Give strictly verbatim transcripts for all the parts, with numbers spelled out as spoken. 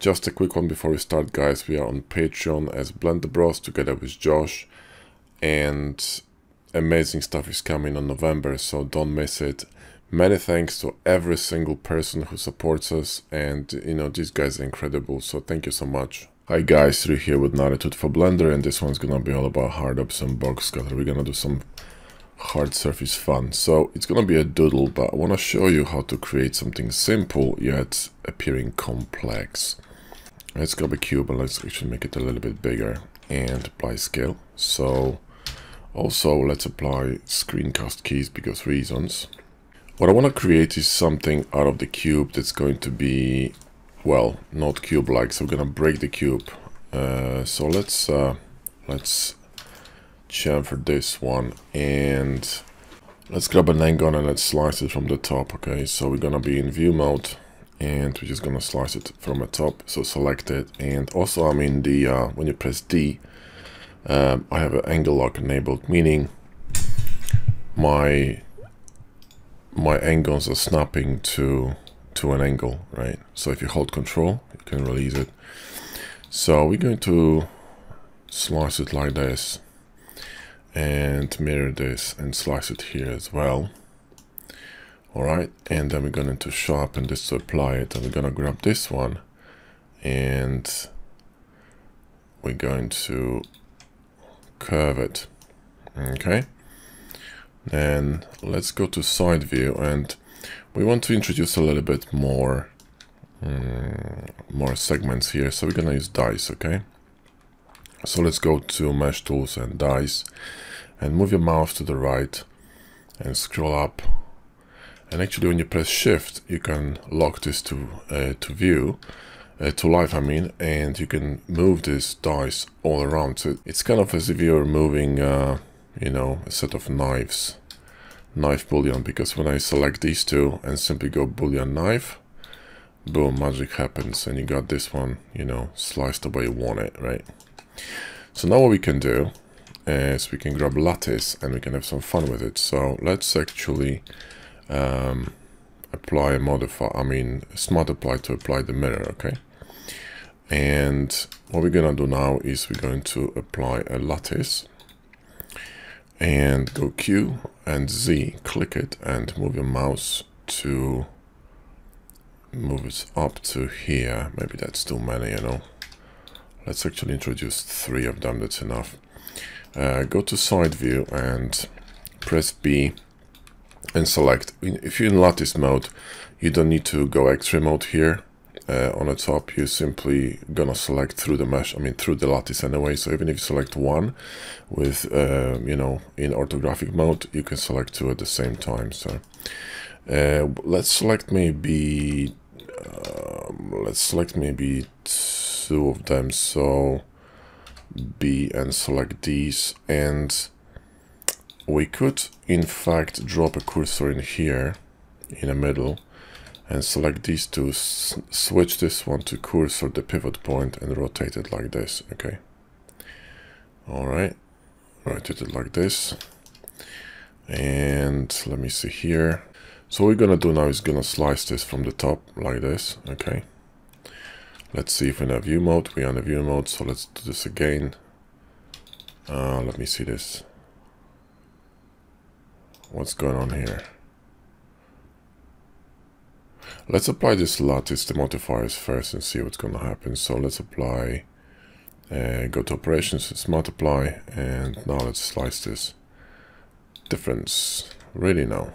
Just a quick one before we start, guys. We are on Patreon as Blender Bros together with Josh, and amazing stuff is coming on November, so don't miss it. Many thanks to every single person who supports us, and you know, these guys are incredible, so thank you so much. Hi guys, Ryu here with Naritude for Blender, and this one's gonna be all about Hard Ops and Box Cutter. We're gonna do some hard surface fun. So it's gonna be a doodle, but I wanna show you how to create something simple yet appearing complex. Let's grab a cube and let's actually make it a little bit bigger and apply scale. So also let's apply screencast keys because reasons. What I wanna create is something out of the cube that's going to be, well, not cube-like. So we're gonna break the cube. Uh, so let's uh, let's chamfer this one and let's grab an N-gon and let's slice it from the top. Okay, so we're gonna be in view mode and we're just gonna slice it from the top. So select it, and also I'm in the uh, when you press D, um, I have an angle lock enabled, meaning my my N-gons are snapping to to an angle, right? So if you hold control, you can release it. So we're going to slice it like this, and mirror this and slice it here as well. Alright, and then we're going to sharpen this to apply it, and we're going to grab this one and we're going to curve it. Okay, then let's go to side view, and we want to introduce a little bit more um, more segments here, so we're going to use dice. Okay, so let's go to Mesh Tools and Dice, and move your mouse to the right and scroll up, and actually when you press shift you can lock this to uh, to view uh, to life, I mean, and you can move this dice all around. So it's kind of as if you're moving uh, you know, a set of knives, knife boolean, because when I select these two and simply go boolean knife, boom, magic happens, and you got this one, you know, sliced the way you want it, right? So now what we can do is we can grab lattice and we can have some fun with it. So let's actually um, apply a modifier, I mean smart apply to apply the mirror. Okay, and what we're gonna do now is we're going to apply a lattice and go Q and Z, click it and move your mouse to move it up to here. Maybe that's too many, you know. Let's actually introduce three of them, that's enough. Uh, go to side view and press B and select. If you're in lattice mode, you don't need to go X-ray mode here uh, on the top. You're simply gonna select through the mesh, I mean through the lattice anyway. So even if you select one with, uh, you know, in orthographic mode, you can select two at the same time. So uh, let's select maybe, um, let's select maybe two of them, so B and select these, and we could in fact drop a cursor in here in the middle and select these two, switch this one to cursor the pivot point and rotate it like this. Okay, all right, rotate it like this, and let me see here. So what we're gonna do now is gonna slice this from the top like this. Okay, let's see if we're in a view mode. We're on a view mode, so let's do this again. Uh, let me see this. What's going on here? Let's apply this lattice, the modifiers first, and see what's going to happen. So let's apply, uh, go to operations, let's multiply, and now let's slice this. Difference, really now.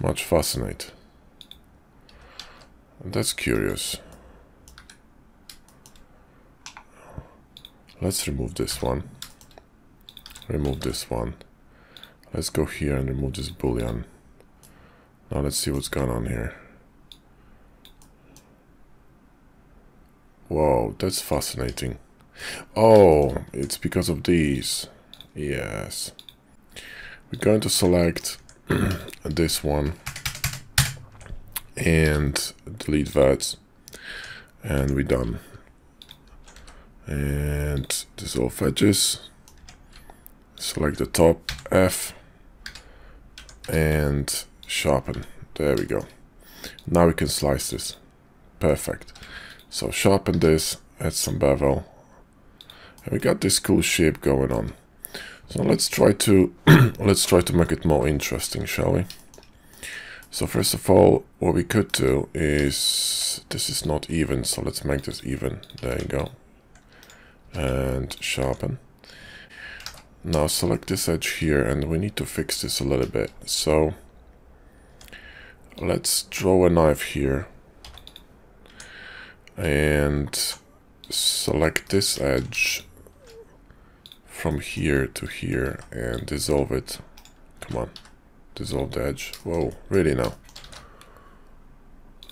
Much fascinate. That's curious. Let's remove this one, remove this one. Let's go here and remove this boolean. Now let's see what's going on here. Whoa, that's fascinating. Oh, it's because of these. Yes. We're going to select this one and delete that, and we're done. And dissolve edges, select the top, F, and sharpen. There we go. Now we can slice this. Perfect. So sharpen this, add some bevel. And we got this cool shape going on. So let's try to let's try to make it more interesting, shall we? So first of all, what we could do is, this is not even, so let's make this even. There you go. And sharpen. Now select this edge here, and we need to fix this a little bit. So let's draw a knife here and select this edge from here to here and dissolve it. Come on, dissolve the edge. Whoa, really now?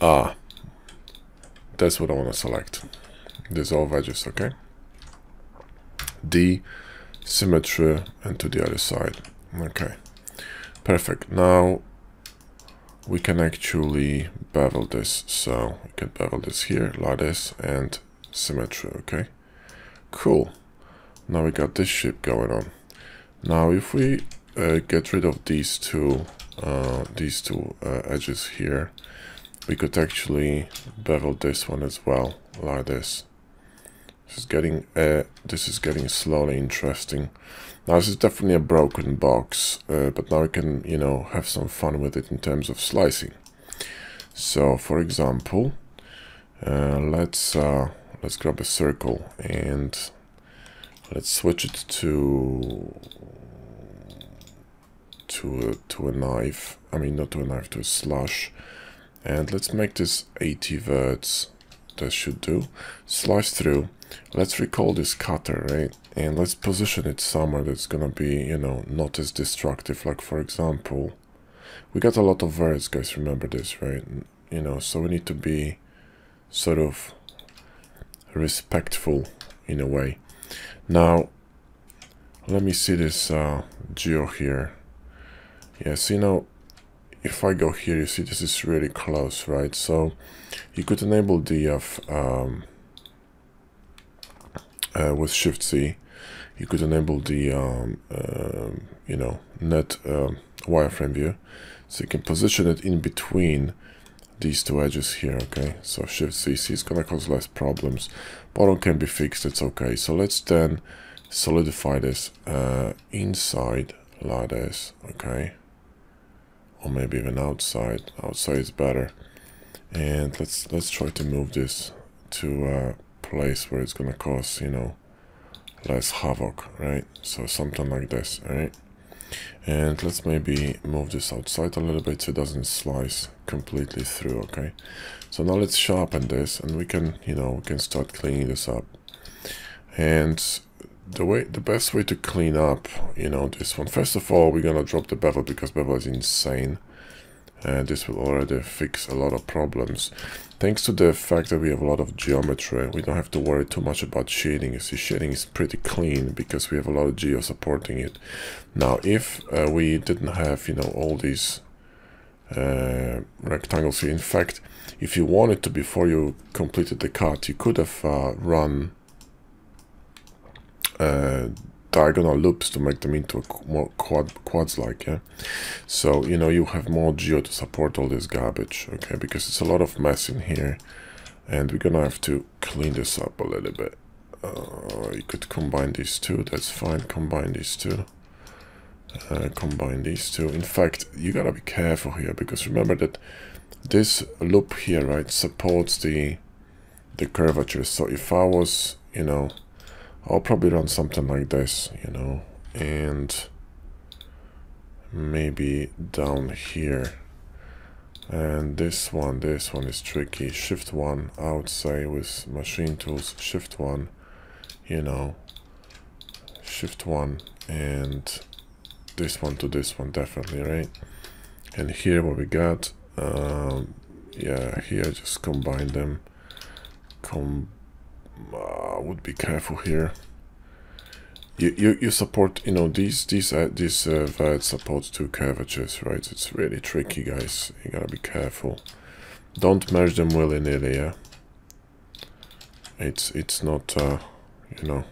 Ah, that's what I want to select. Dissolve edges, okay? D, symmetry, and to the other side. Okay, perfect. Now we can actually bevel this. So we can bevel this here, like this, and symmetry, okay? Cool. Now we got this shape going on. Now if we uh, get rid of these two uh, these two uh, edges here, we could actually bevel this one as well, like this. This is getting uh, this is getting slowly interesting. Now this is definitely a broken box, uh, but now we can, you know, have some fun with it in terms of slicing. So for example, uh, let's uh, let's grab a circle and let's switch it to to a, to a knife. I mean, not to a knife, to a slash. And let's make this eighty verts. That should do. Slice through. Let's recall this cutter, right? And let's position it somewhere that's gonna be, you know, not as destructive. Like for example, we got a lot of verts, guys. Remember this, right? You know, so we need to be sort of respectful in a way. Now, let me see this uh, geo here. Yeah, see now, if I go here, you see this is really close, right? So you could enable D F um, uh, with Shift-Z. You could enable the, um, uh, you know, net um, wireframe view. So you can position it in between these two edges here, okay? So Shift-Z, see, it's gonna cause less problems. Bottom can be fixed, it's okay. So let's then solidify this uh, inside like this, okay? Or maybe even outside. Outside is better. And let's let's try to move this to a place where it's gonna cause, you know, less havoc, right? So something like this, right? And let's maybe move this outside a little bit so it doesn't slice completely through, okay? So now let's sharpen this, and we can, you know, we can start cleaning this up. And the way, the best way to clean up, you know, this one, first of all, we're gonna drop the bevel because bevel is insane, and this will already fix a lot of problems. Thanks to the fact that we have a lot of geometry, we don't have to worry too much about shading. You see, shading is pretty clean because we have a lot of geo supporting it. Now, if uh, we didn't have, you know, all these uh, rectangles here, in fact, if you wanted to, before you completed the cut, you could have uh, run Uh, diagonal loops to make them into a qu more quad, quads like, yeah? So, you know, you have more geo to support all this garbage, okay? Because it's a lot of mess in here, and we're gonna have to clean this up a little bit. Uh, you could combine these two, that's fine. Combine these two. Uh, combine these two. In fact, you gotta be careful here, because remember that this loop here, right, supports the, the curvature. So if I was, you know, I'll probably run something like this, you know, and maybe down here. And this one, this one is tricky. Shift one, I would say, with Machine Tools, Shift one, you know, Shift one, and this one to this one, definitely, right? And here what we got, um, yeah, here just combine them. Combine. I uh, would be careful here. You you, you support, you know, these these uh, these uh, V A D supports two curvatures, right? It's really tricky, guys. You gotta be careful. Don't merge them willy-nilly, yeah? It's it's not uh, you know,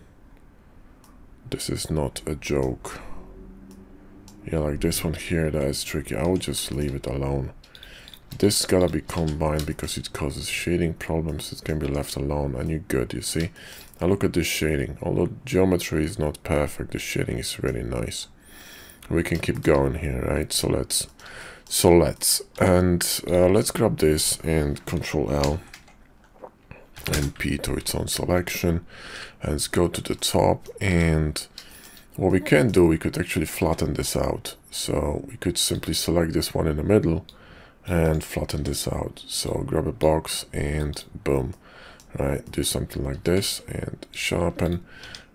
this is not a joke. Yeah, like this one here, that is tricky. I would just leave it alone. This gotta be combined because it causes shading problems. It can be left alone and you're good, you see. Now look at this shading. Although geometry is not perfect, the shading is really nice. We can keep going here, right? So let's, so let's, and uh, let's grab this and Control L and P to its own selection. And let's go to the top, and what we can do, we could actually flatten this out. So we could simply select this one in the middle and flatten this out. So grab a box and boom, right? Do something like this and sharpen,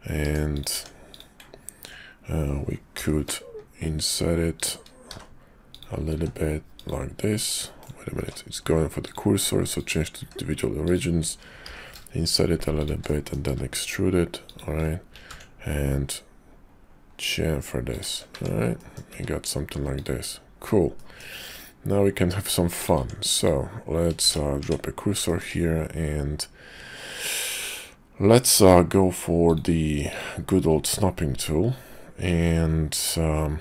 and uh, we could insert it a little bit like this. Wait a minute, it's going for the cursor, so change to individual origins, insert it a little bit and then extrude it, all right? And chamfer this, all right? We got something like this, cool. Now we can have some fun. So let's uh, drop a cursor here and let's uh, go for the good old snapping tool. And um,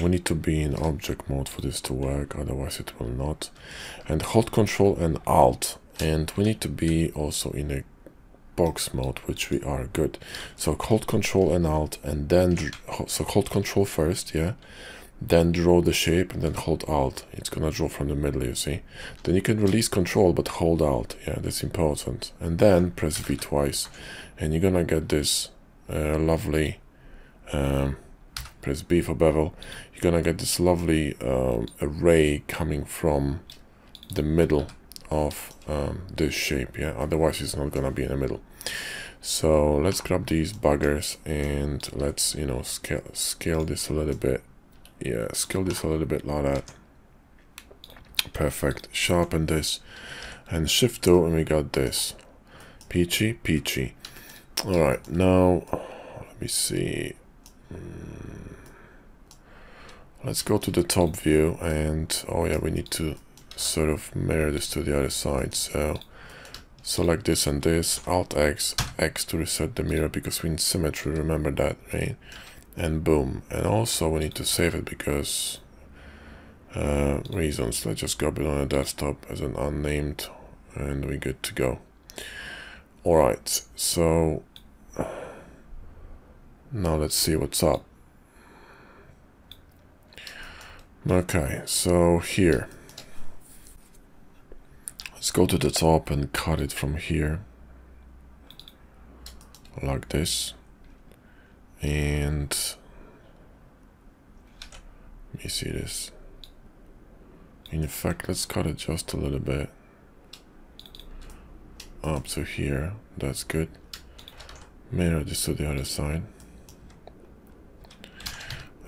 we need to be in object mode for this to work, otherwise it will not. And hold Control and Alt. And we need to be also in a box mode, which we are good. So hold Control and Alt, and then so hold Control first, yeah. Then draw the shape and then hold Alt. It's gonna draw from the middle, you see. Then you can release Control but hold Alt. Yeah, that's important. And then press V twice and you're gonna get this uh, lovely um, press B for bevel. You're gonna get this lovely um, array coming from the middle of um, this shape. Yeah, otherwise it's not gonna be in the middle. So let's grab these buggers and let's, you know, scale scale this a little bit. Yeah, scale this a little bit like that. Perfect. Sharpen this and shift two and we got this. Peachy, peachy. Alright, now let me see. Mm. Let's go to the top view and oh yeah, we need to sort of mirror this to the other side. So select this and this, Alt X, X to reset the mirror because we need symmetry, remember that, right? And boom. And also we need to save it because uh, reasons. Let's just grab it on a desktop as an unnamed and we're good to go. Alright, so now let's see what's up. Okay, so here. Let's go to the top and cut it from here like this. And let me see this. In fact, let's cut it just a little bit up to here. That's good. Mirror this to the other side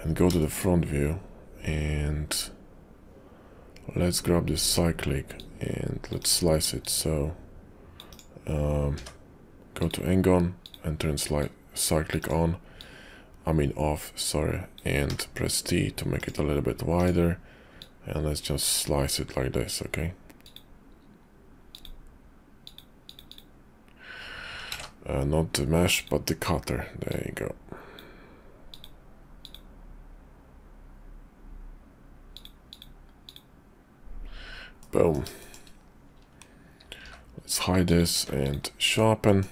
and go to the front view and let's grab this cyclic and let's slice it. So um, go to N-gon and turn slide cyclic on. I mean off, sorry, and press T to make it a little bit wider and let's just slice it like this, okay? Uh, not the mesh, but the cutter, there you go. Boom. Let's hide this and sharpen.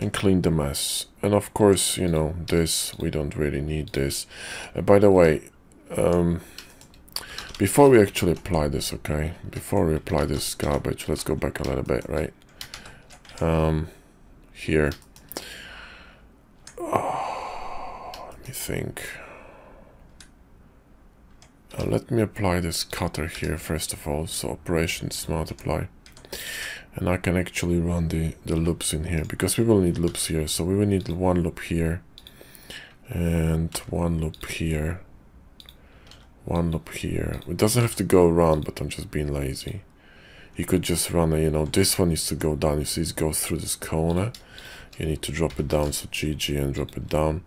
And clean the mess. And of course, you know, this, we don't really need this. Uh, by the way, um, before we actually apply this, okay? Before we apply this garbage, let's go back a little bit, right? Um, here. Oh, let me think. Now let me apply this cutter here, first of all. So, Operation Smart Apply. And I can actually run the, the loops in here because we will need loops here. So we will need one loop here and one loop here, one loop here. It doesn't have to go around, but I'm just being lazy. You could just run a, you know, this one needs to go down. You see it goes through this corner. You need to drop it down. So G G and drop it down.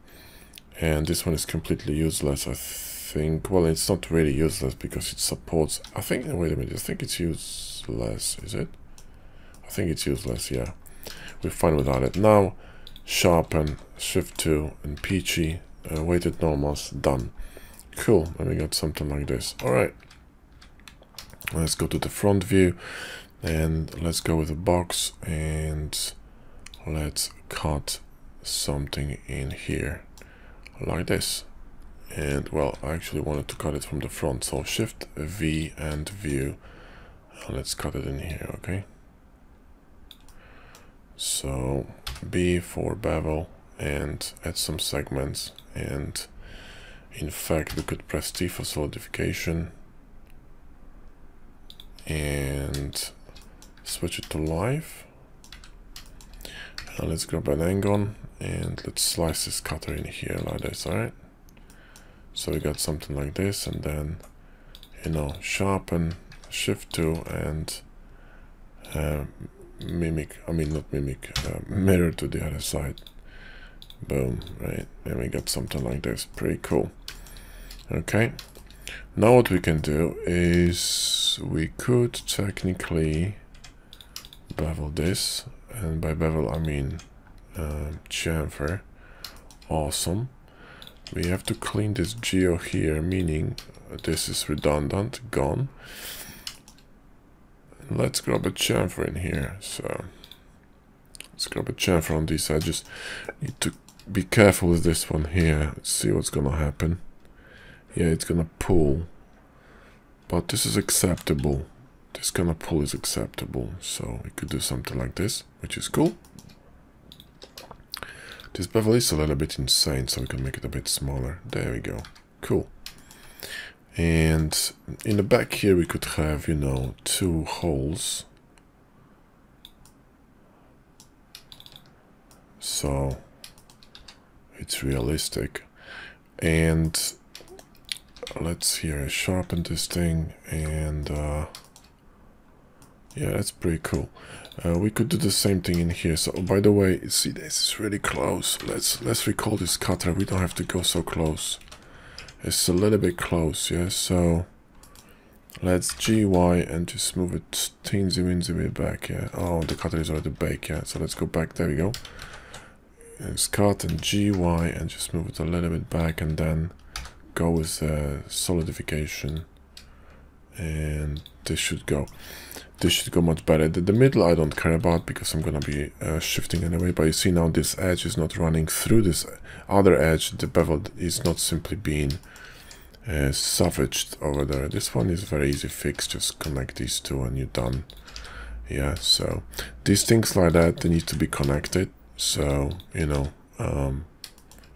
And this one is completely useless, I think. Well, it's not really useless because it supports, I think, wait a minute, I think it's useless, is it? I think it's useless, yeah. We're fine without it. Now, sharpen, shift two, and peachy, uh, weighted normals, done. Cool, and we got something like this. Alright. Let's go to the front view and let's go with a box and let's cut something in here like this. And well, I actually wanted to cut it from the front, so shift V and view. Let's cut it in here. Okay, so B for bevel, and add some segments. And in fact, we could press T for solidification and switch it to live. And let's grab an N-gon and let's slice this cutter in here like this. All right, so we got something like this, and then, you know, sharpen, shift two, and uh, mimic, I mean not mimic, uh, mirror to the other side. Boom, right? And we got something like this. Pretty cool. Okay, now what we can do is we could technically bevel this, and by bevel I mean uh, chamfer. Awesome. We have to clean this geo here, meaning this is redundant, gone. Let's grab a chamfer in here. So let's grab a chamfer on these edges. Need to be careful with this one here. Let's see what's gonna happen. Yeah, it's gonna pull, but this is acceptable. This kind of pull is acceptable, so we could do something like this, which is cool. This bevel is a little bit insane, so we can make it a bit smaller. There we go. Cool. And in the back here we could have, you know, two holes. So it's realistic. And let's here sharpen this thing, and uh, yeah, that's pretty cool. Uh, we could do the same thing in here. So, oh, by the way, see, this is really close. Let's let's recall this cutter. We don't have to go so close. It's a little bit close, yeah. So let's G Y and just move it teensy weensy bit back. Yeah. Oh, the cutter is already baked. Yeah. So let's go back. There we go. Let's cut and G Y and just move it a little bit back, and then go with the uh, solidification. And this should go. This should go much better. The, the middle I don't care about because I'm gonna be uh, shifting anyway. But you see now this edge is not running through this other edge. The bevel is not simply being uh, savaged over there. This one is very easy fix. Just connect these two and you're done. Yeah. So these things like that, they need to be connected. So you know, um,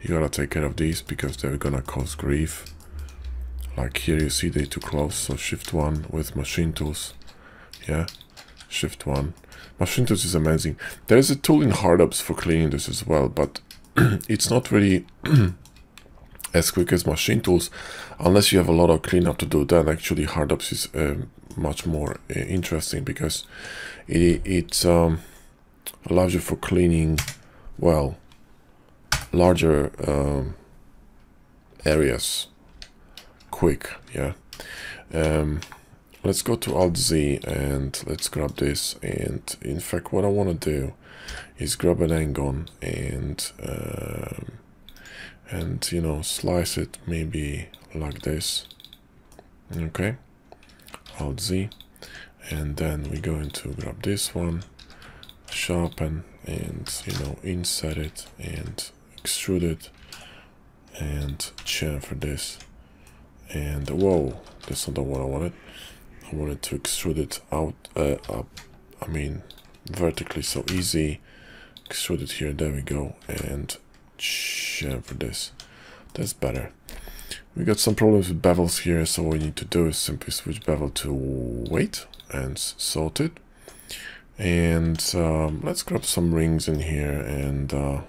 you gotta take care of these because they're gonna cause grief. Like here, you see they're too close, so shift one with machine tools. Yeah, shift one. Machine tools is amazing. There's a tool in Hard Ops for cleaning this as well, but it's not really as quick as machine tools, unless you have a lot of cleanup to do. Then actually Hard Ops is uh, much more uh, interesting because it, it um, allows you for cleaning, well, larger um, areas. Quick, yeah. Um, let's go to Alt Z and let's grab this. And in fact, what I want to do is grab an N-gon and um, and you know, slice it maybe like this. Okay, Alt Z, and then we're going to grab this one, sharpen, and you know, insert it and extrude it and chamfer this. And whoa, that's not what I wanted. I wanted to extrude it out, uh, up, I mean, vertically, so easy. Extrude it here, there we go, and chamfer this. That's better. We got some problems with bevels here, so what we need to do is simply switch bevel to weight and sort it. And um, let's grab some rings in here, and uh,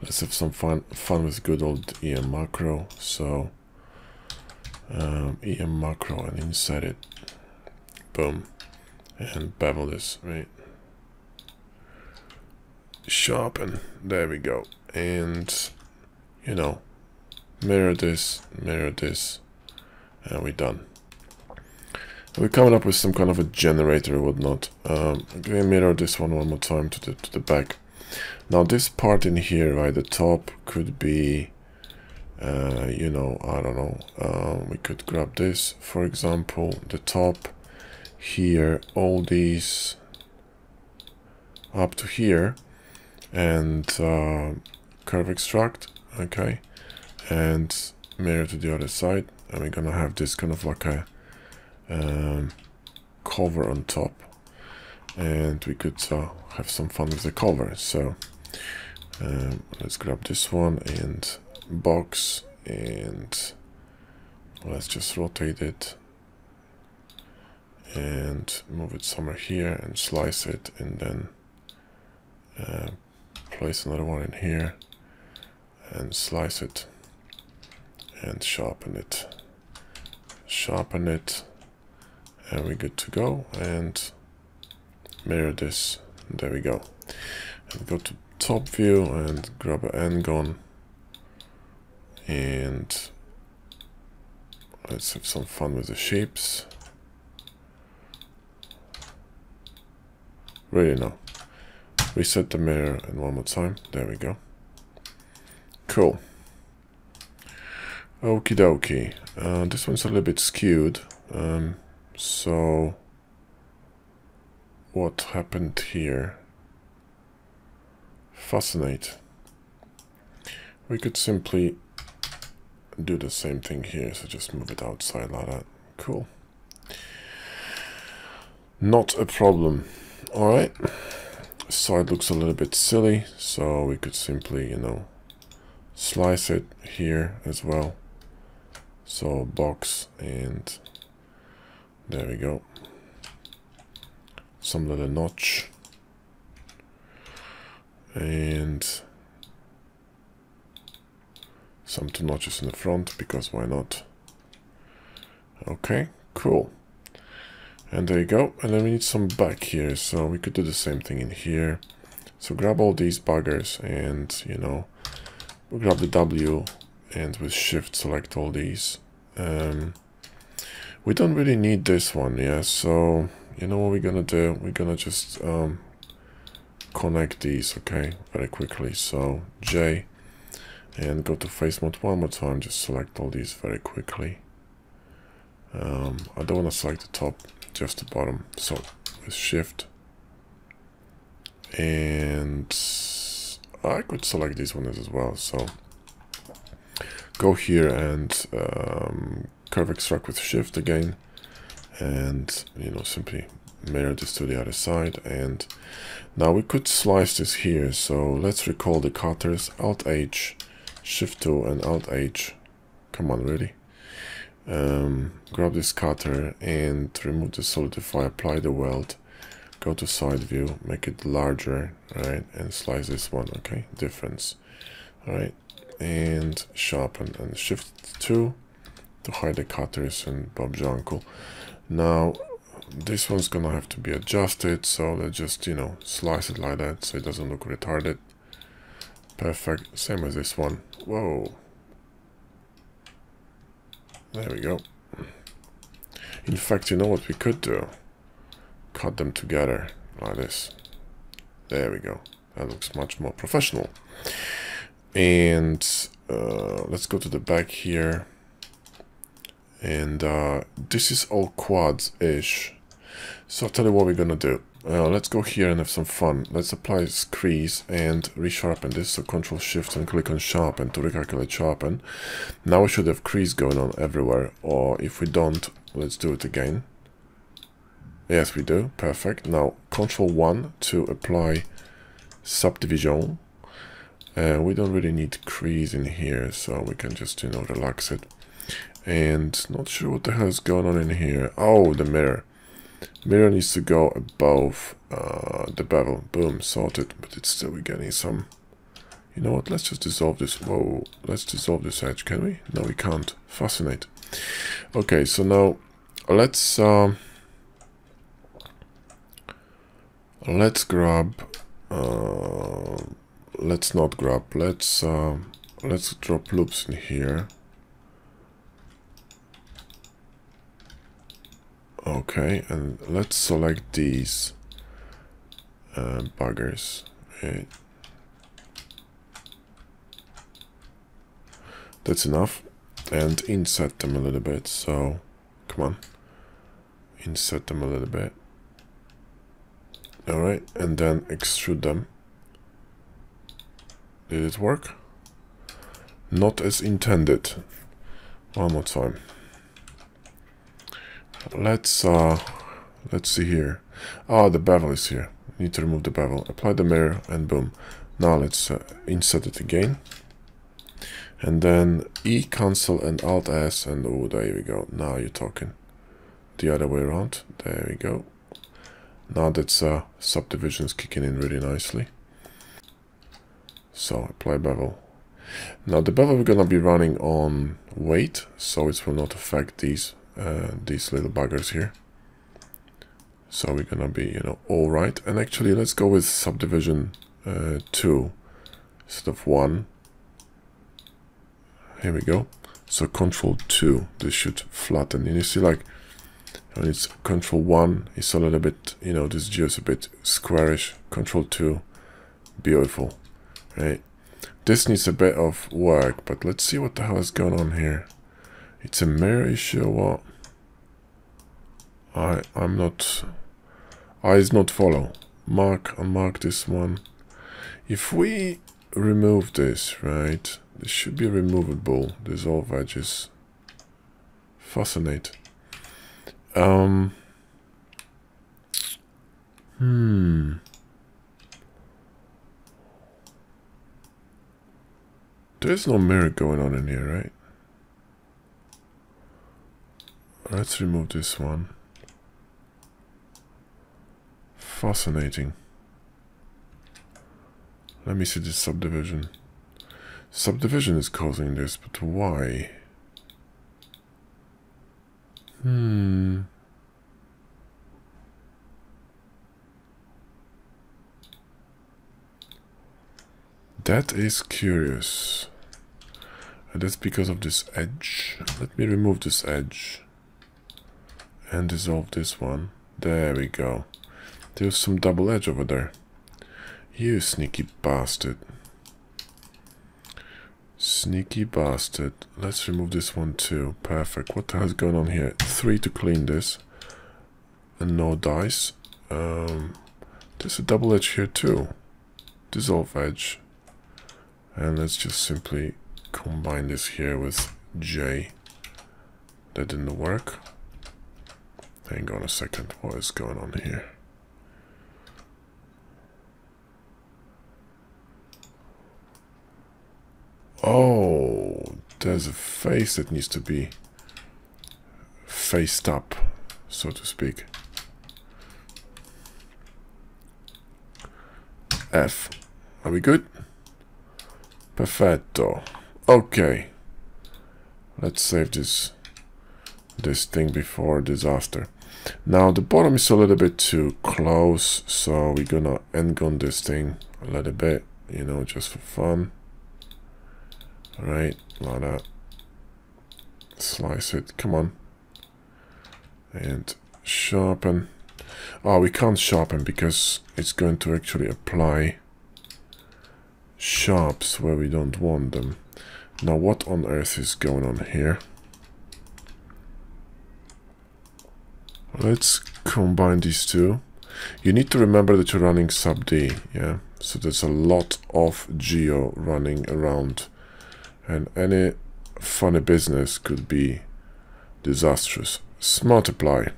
let's have some fun, fun with good old E M macro. So. Um, E M macro and insert it, boom, and bevel this, right? Sharpen, there we go, and you know, mirror this, mirror this, and we're done. We're coming up with some kind of a generator or whatnot. Um, okay, mirror this one one more time to the to the back. Now this part in here, right, the top could be uh, you know, I don't know, uh, we could grab this, for example, the top here, all these up to here, and uh, curve extract, okay, and mirror to the other side, and we're gonna have this kind of like a um, cover on top, and we could uh, have some fun with the cover. So um, let's grab this one and box, and let's just rotate it and move it somewhere here and slice it, and then uh, place another one in here and slice it and sharpen it, sharpen it, and we're good to go. And mirror this, and there we go. And go to top view and grab an N-gon, and let's have some fun with the shapes. Really now. Reset the mirror and one more time. There we go. Cool. Okie dokie. Uh, this one's a little bit skewed. Um, so what happened here? Fascinate. We could simply do the same thing here. So just move it outside like that. Cool. Not a problem. Alright, so it looks a little bit silly, so we could simply, you know, slice it here as well. So box, and there we go. Some little notch. And some two notches in the front, because why not? Okay, cool. And there you go. And then we need some back here, so we could do the same thing in here. So grab all these buggers, and you know, we we'll grab the W and with shift select all these. Um, we don't really need this one, yeah. So you know what we're gonna do? We're gonna just um, connect these, okay, very quickly. So J, and go to face mode one more time. Just select all these very quickly. Um, I don't want to select the top, just the bottom. So with shift, and I could select these ones as well. So go here and um, curve extract with shift again, and you know, simply mirror this to the other side. And now we could slice this here. So let's recall the cutters. Alt H, shift two, and Alt H. Come on, really. Um, grab this cutter and remove the solidify, apply the weld, go to side view, make it larger, right, and slice this one, okay, difference, all right, and sharpen, and shift two to hide the cutters and Bob's your uncle. Now this one's gonna have to be adjusted, so let's just, you know, slice it like that so it doesn't look retarded. Perfect, same as this one. Whoa. There we go. In fact, you know what we could do? Cut them together like this. There we go. That looks much more professional. And uh, let's go to the back here. And uh, this is all quads-ish. So I'll tell you what we're gonna do. Uh, let's go here and have some fun. Let's apply crease and resharpen this. So Control Shift and click on Sharpen to recalculate Sharpen. Now we should have crease going on everywhere, or if we don't, let's do it again. Yes, we do. Perfect. Now Control one to apply Subdivision. Uh, we don't really need crease in here, so we can just, you know, relax it. And not sure what the hell is going on in here. Oh, the mirror. Mirror needs to go above uh, the bevel. Boom, sorted. But it's still, we're getting some... You know what? Let's just dissolve this. Whoa, let's dissolve this edge. Can we? No, we can't. Fascinate. Okay, so now let's... Um, let's grab... Uh, let's not grab. Let's, uh, let's drop loops in here. Okay, and let's select these uh, buggers. Right. That's enough. And insert them a little bit. So come on, insert them a little bit. All right, and then extrude them. Did it work? Not as intended. One more time. Let's uh, let's see here. Ah, the bevel is here. Need to remove the bevel. Apply the mirror, and boom. Now let's uh, insert it again. And then E, cancel, and Alt S, and oh, there we go. Now you're talking. The other way around. There we go. Now that's uh, subdivisions kicking in really nicely. So apply bevel. Now the bevel we're gonna be running on weight, so it will not affect these uh, these little buggers here. So we're gonna be, you know, all right. And actually, let's go with subdivision uh, two instead of one. Here we go. So control two. This should flatten. And you see, like, when it's control one, it's a little bit, you know, this geo's a bit squarish. Control two, beautiful, right? This needs a bit of work, but let's see what the hell is going on here. It's a mirror issue or what? I, I'm not... Eyes not follow. Mark, unmark this one. If we remove this, right? This should be removable. Dissolve edges. Fascinate. Um. Hmm. There's no mirror going on in here, right? Let's remove this one. Fascinating. Let me see this subdivision. Subdivision is causing this, but why? Hmm. That is curious. And that's because of this edge. Let me remove this edge. And dissolve this one. There we go. There's some double edge over there. You sneaky bastard. Sneaky bastard. Let's remove this one too. Perfect. What the hell's going on here? Three to clean this. And no dice. Um, there's a double edge here too. Dissolve edge. And let's just simply combine this here with J. That didn't work. Hang on a second. What is going on here? Oh, there's a face that needs to be faced up, so to speak. F. Are we good? Perfetto. Okay. Let's save this this thing before disaster. Now the bottom is a little bit too close, so we're gonna N-gon this thing a little bit, you know, just for fun. All right, like that. Slice it. Come on. And sharpen. Oh, we can't sharpen because it's going to actually apply sharps where we don't want them. Now what on earth is going on here? Let's combine these two. You need to remember that you're running sub D, yeah? So there's a lot of geo running around, and any funny business could be disastrous. Smart apply.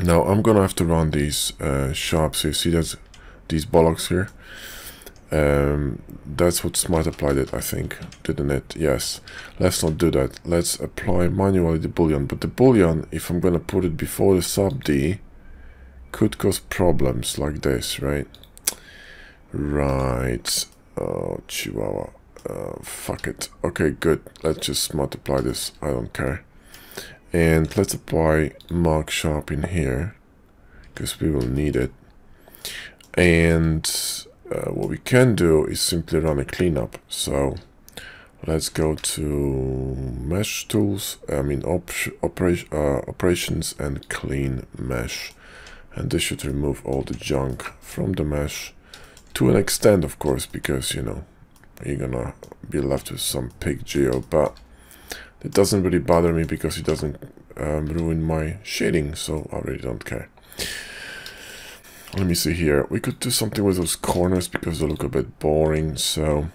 Now I'm gonna have to run these uh, sharps here. See, there's these bollocks here. Um, that's what smart applied it, I think, didn't it? Yes. Let's not do that. Let's apply manually the boolean. But the boolean, if I'm gonna put it before the sub D, could cause problems like this, right? Right. Oh, chihuahua. Uh, fuck it. Okay, good. Let's just smart apply this. I don't care. And let's apply mark sharp in here, because we will need it. And Uh, what we can do is simply run a cleanup. So let's go to mesh tools, I mean op opera uh, operations, and clean mesh. And this should remove all the junk from the mesh to an extent, of course, because, you know, you're gonna be left with some pig geo, but it doesn't really bother me because it doesn't um, ruin my shading, so I really don't care. Let me see here. We could do something with those corners because they look a bit boring, so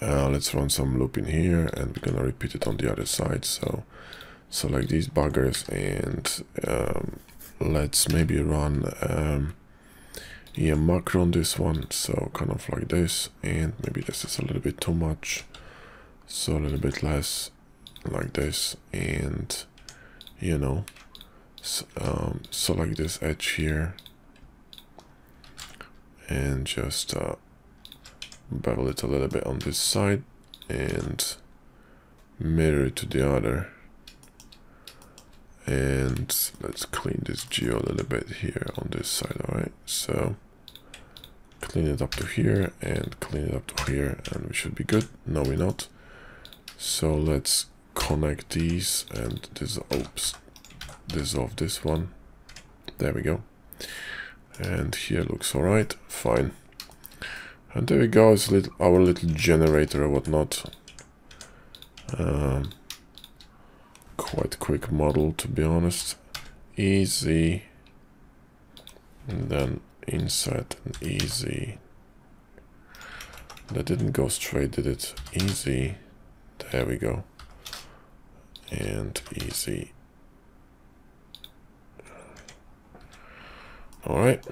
uh, let's run some loop in here, and we're gonna repeat it on the other side. So select these buggers, and um, let's maybe run um, E M macro on this one, so kind of like this, and maybe this is a little bit too much, so a little bit less like this, and you know, so, um, select this edge here and just uh, bevel it a little bit on this side and mirror it to the other. And let's clean this geo a little bit here on this side. All right, so clean it up to here and clean it up to here, and we should be good. No, we're not. So let's connect these and this. Oops. Dissolve this one. There we go. And here looks all right. Fine. And there we go. It's little, our little generator or whatnot. Um, quite quick model, to be honest. Easy. And then insert and easy. That didn't go straight, did it? Easy. There we go. And easy. All right.